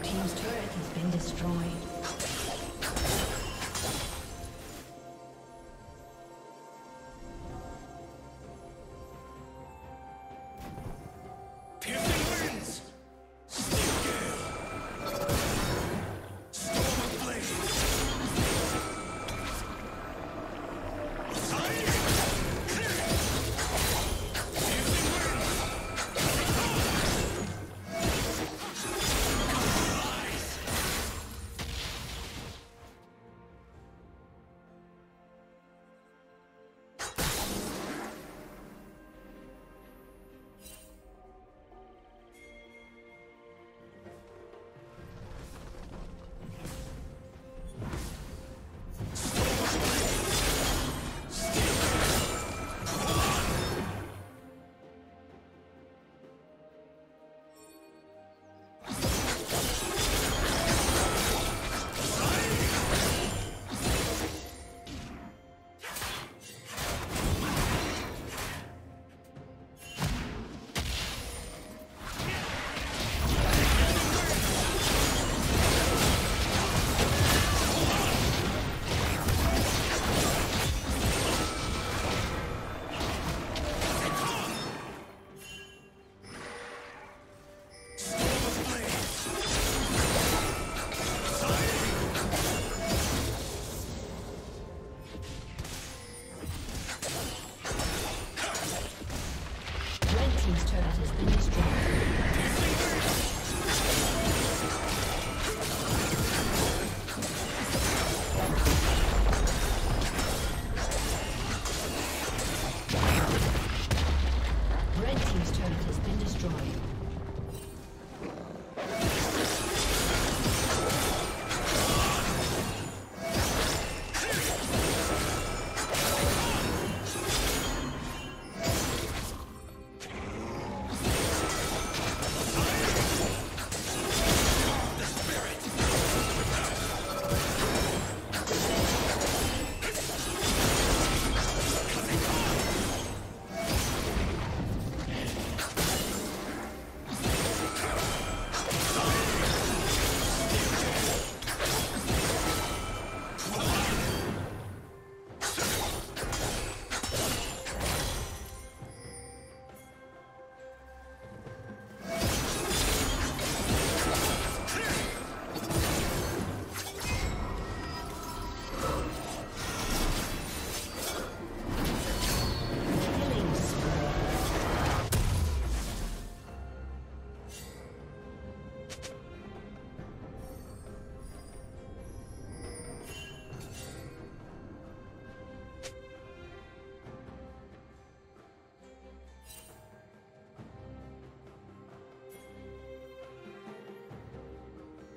Blue team's turret has been destroyed.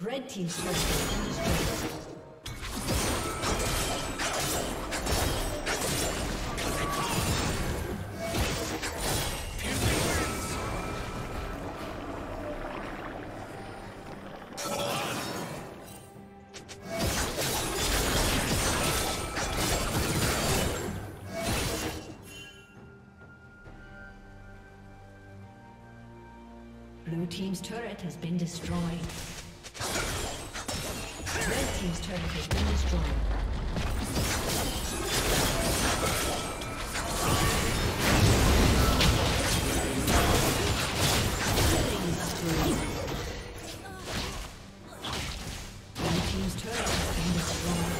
Red team's turret has been destroyed. Blue team's turret has been destroyed. Red team's turret has been destroyed. Killing spree. Blue team's turret has been destroyed.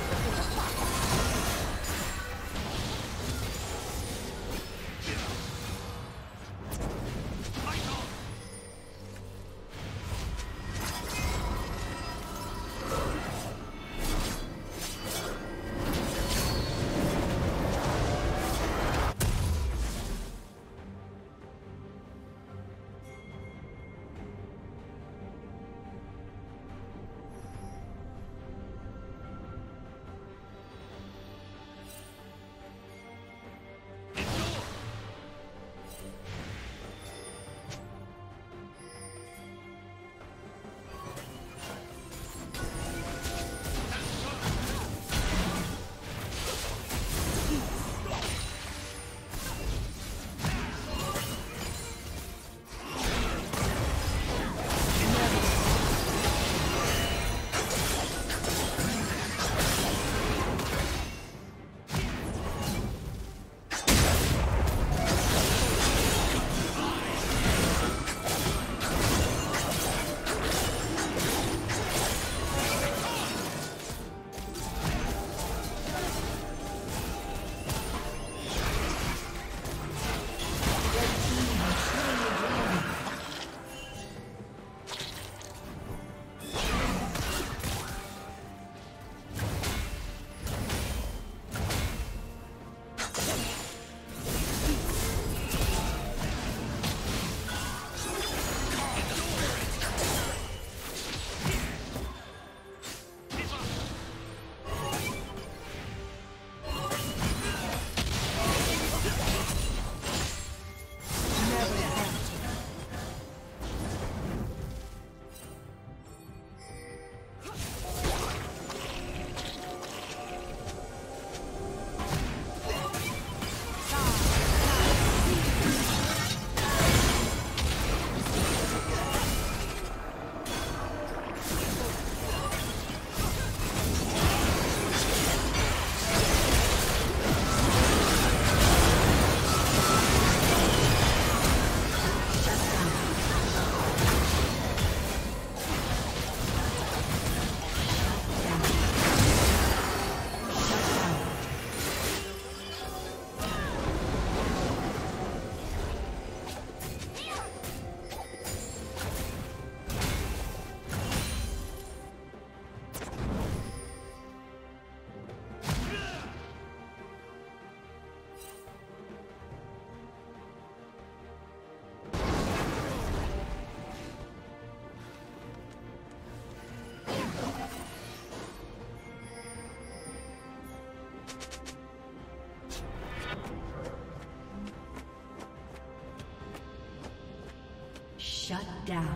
Shut down.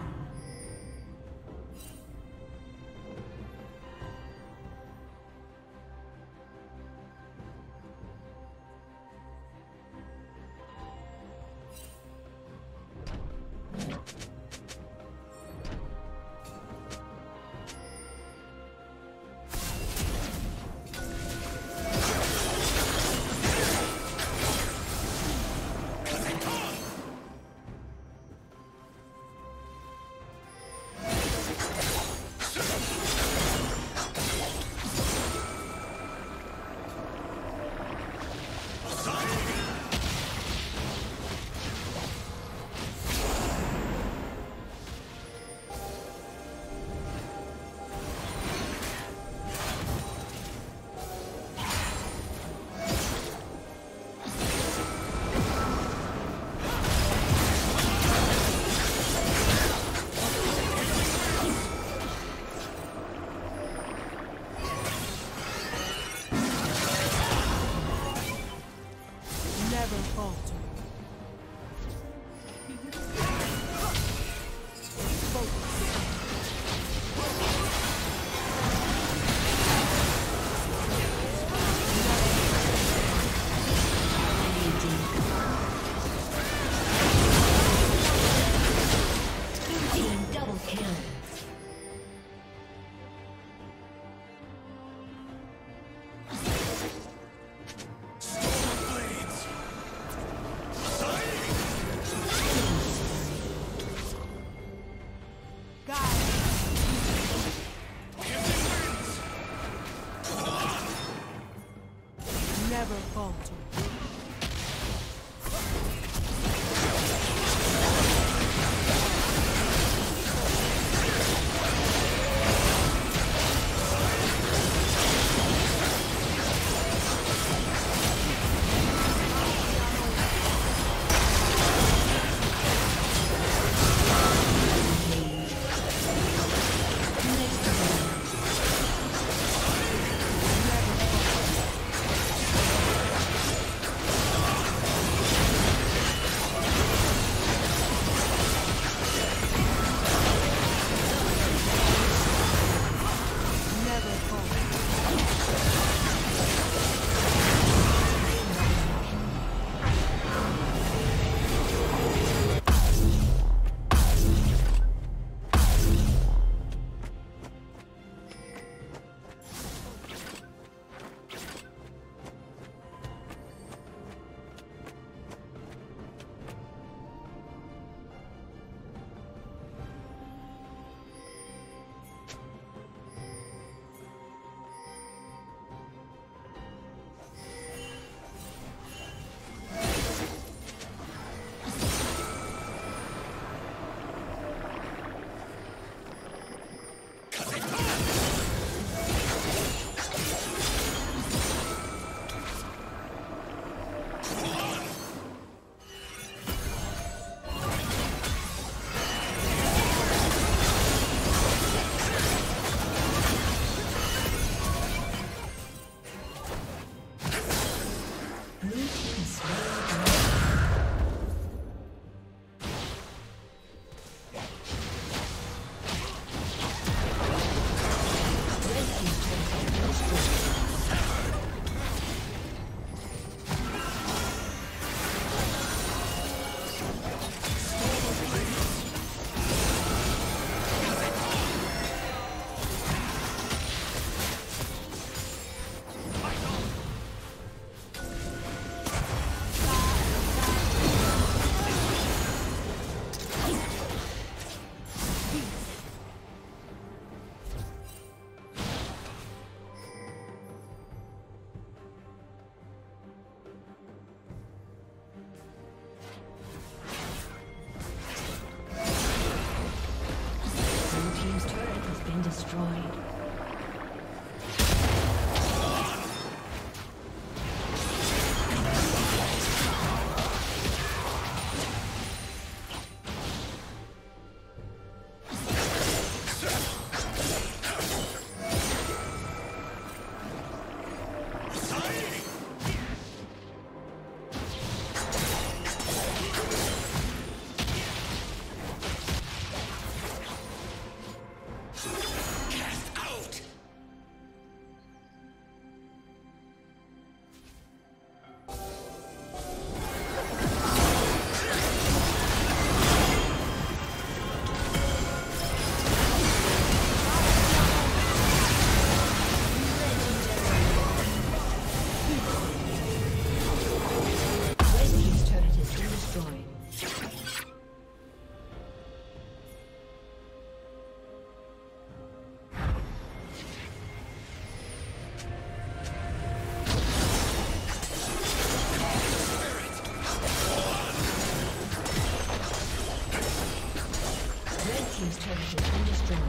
turret has been destroyed.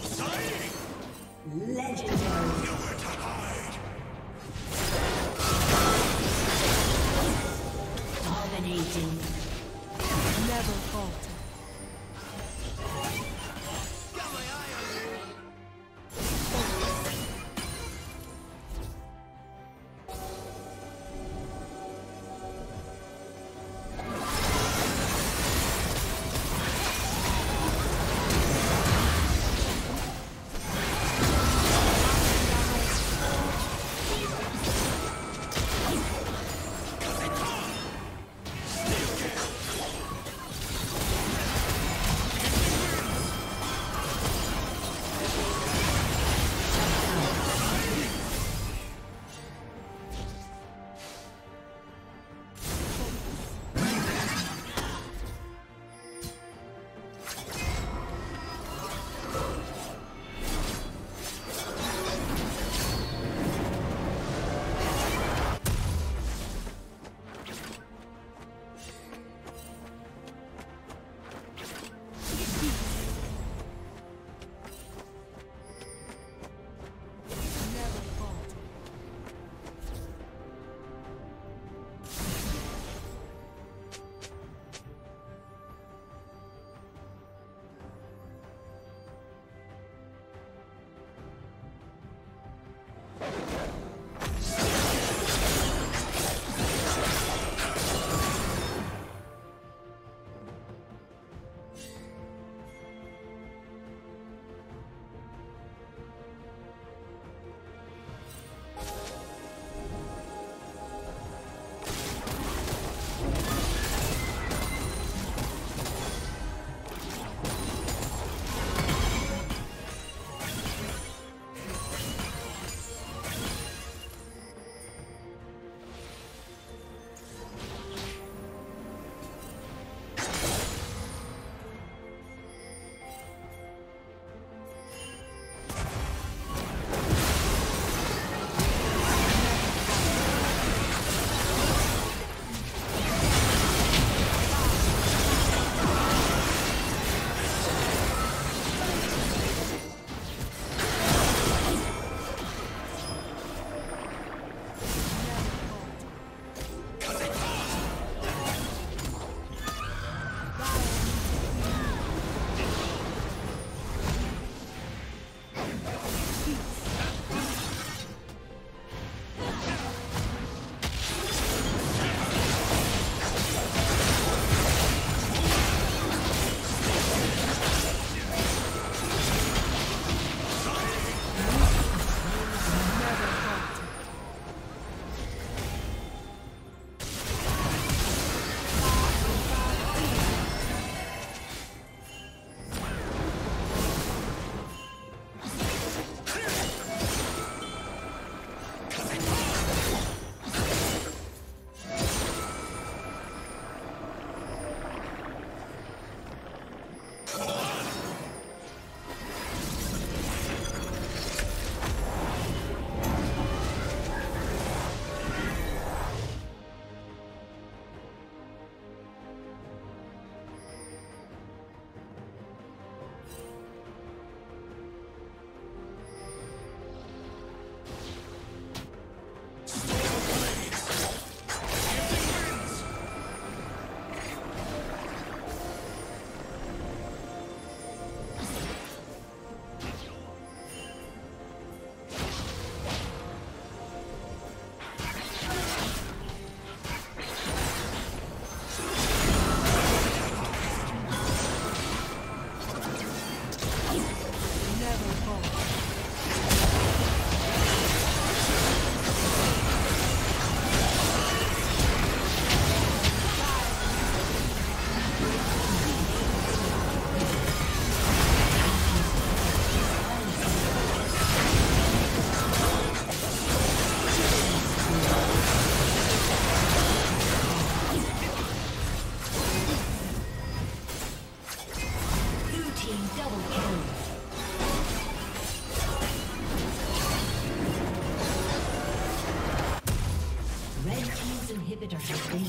Signing!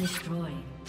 destroyed.